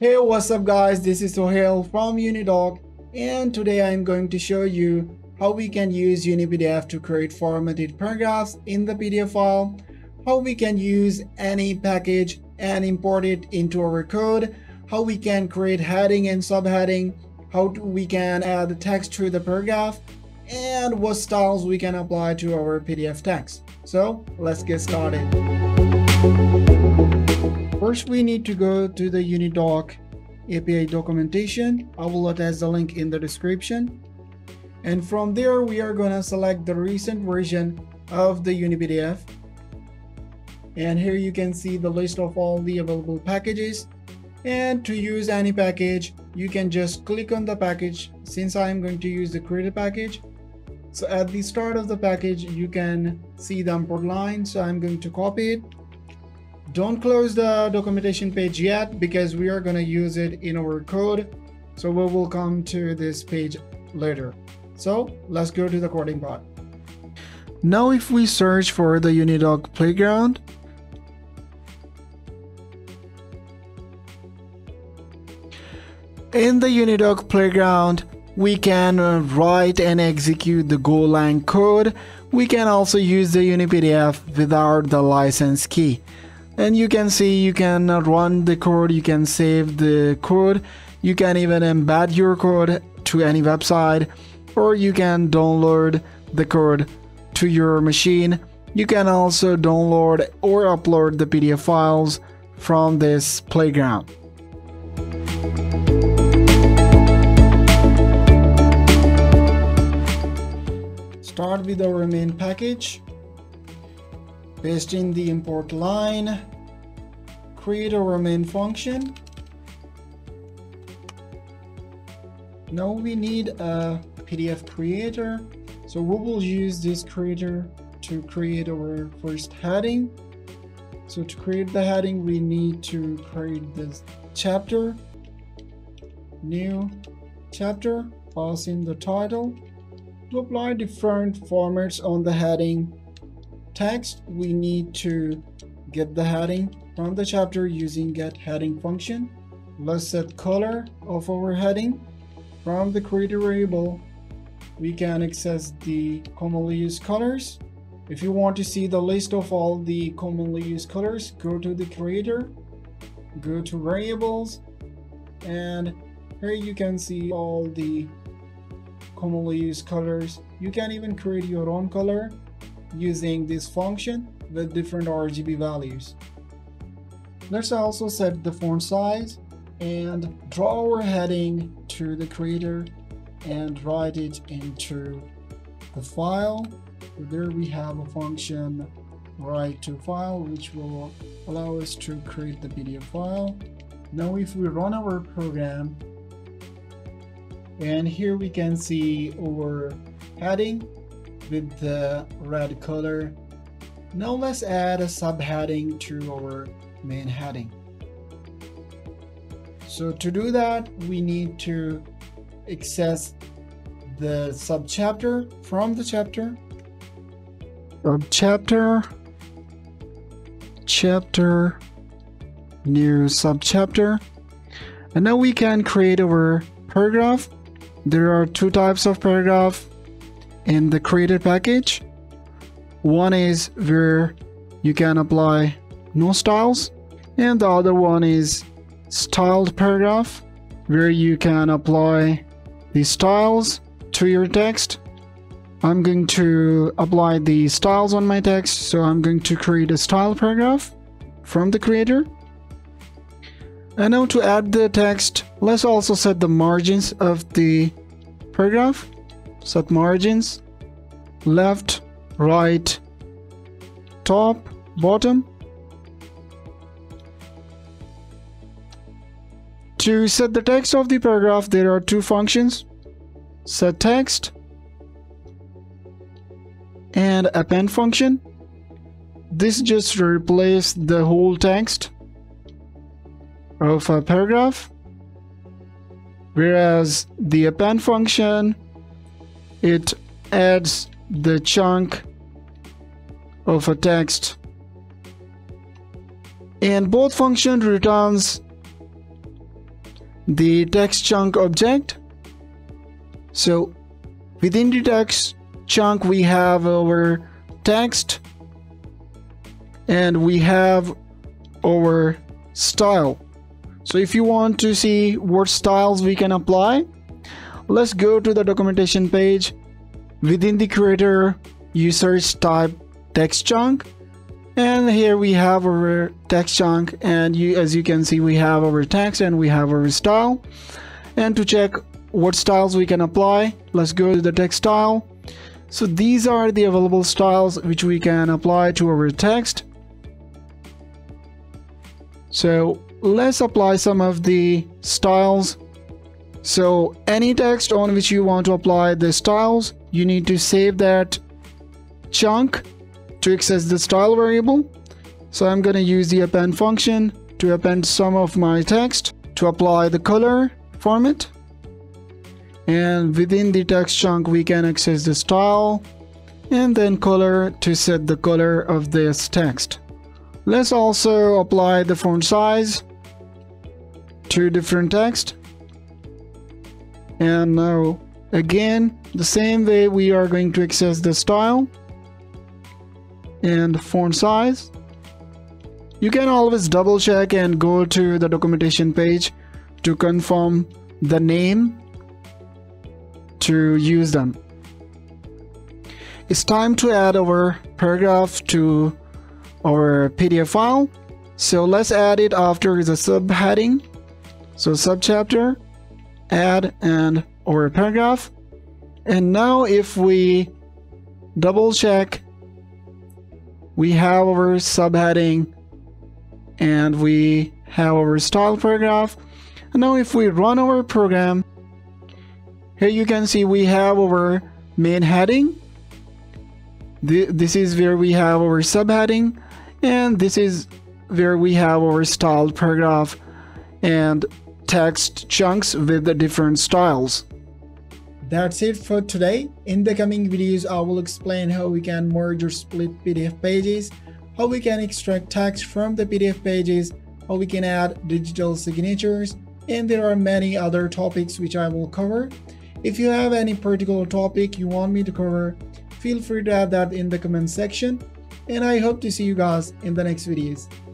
Hey, what's up guys, this is Sohail from UniDoc, and today I'm going to show you how we can use UniPDF to create formatted paragraphs in the PDF file, how we can use any package and import it into our code, how we can create heading and subheading, how we can add the text to the paragraph, and what styles we can apply to our PDF text. So let's get started. First, we need to go to the UniDoc API documentation. I will attach the link in the description. And from there, we are going to select the recent version of the UniPDF. And here you can see the list of all the available packages. And to use any package, you can just click on the package. Since I am going to use the create package, so at the start of the package, you can see the import line. So I'm going to copy it. Don't close the documentation page yet because we are going to use it in our code. So we will come to this page later. So let's go to the coding part. Now if we search for the UniDoc Playground, in the UniDoc Playground, we can write and execute the Golang code. We can also use the UniPDF without the license key. And you can see you can run the code, you can save the code, you can even embed your code to any website, or you can download the code to your machine. You can also download or upload the PDF files from this playground. Start with our main package. Paste in the import line, create our main function. Now we need a PDF creator. So we will use this creator to create our first heading. So to create the heading, we need to create this chapter, new chapter, pass in the title. To apply different formats on the heading text, we need to get the heading from the chapter using get heading function. Let's set color of our heading. From the creator variable, we can access the commonly used colors. If you want to see the list of all the commonly used colors, go to the creator, go to variables, and here you can see all the commonly used colors. You can even create your own color using this function with different RGB values. Let's also set the font size and draw our heading to the creator and write it into the file. So there we have a function write to file which will allow us to create the PDF file. Now if we run our program, and here we can see our heading with the red color. Now let's add a subheading to our main heading. So to do that, we need to access the subchapter from the chapter. Subchapter, chapter, new subchapter. And now we can create our paragraph. There are two types of paragraph in the created package. One is where you can apply no styles, and the other one is styled paragraph, where you can apply the styles to your text. I'm going to apply the styles on my text, so I'm going to create a styled paragraph from the creator. And now to add the text, let's also set the margins of the paragraph. Set margins, left, right, top, bottom. To set the text of the paragraph, there are two functions, set text and append function. This just replaces the whole text of a paragraph, whereas the append function, it adds the chunk of a text, and both functions returns the text chunk object. So within the text chunk we have our text and we have our style. So if you want to see what styles we can apply, let's go to the documentation page. Within the creator, you search type text chunk, and here we have our text chunk, and as you can see we have our text and we have our style. And to check what styles we can apply, let's go to the text style. So these are the available styles which we can apply to our text. So let's apply some of the styles. So any text on which you want to apply the styles, you need to save that chunk to access the style variable. So I'm going to use the append function to append some of my text to apply the color format. And within the text chunk we can access the style and then color to set the color of this text. Let's also apply the font size to different text. And now again the same way we are going to access the style and font size. You can always double check and go to the documentation page to confirm the name to use them. It's time to add our paragraph to our PDF file. So let's add it after the subheading. So subchapter, add, and our paragraph. And now if we double check, we have our subheading and we have our style paragraph. And now if we run our program, here you can see we have our main heading. This is where we have our subheading, and this is where we have our styled paragraph and text chunks with the different styles. That's it for today. In the coming videos, I will explain how we can merge or split PDF pages, how we can extract text from the PDF pages, how we can add digital signatures, and there are many other topics which I will cover. If you have any particular topic you want me to cover, feel free to add that in the comment section. And I hope to see you guys in the next videos.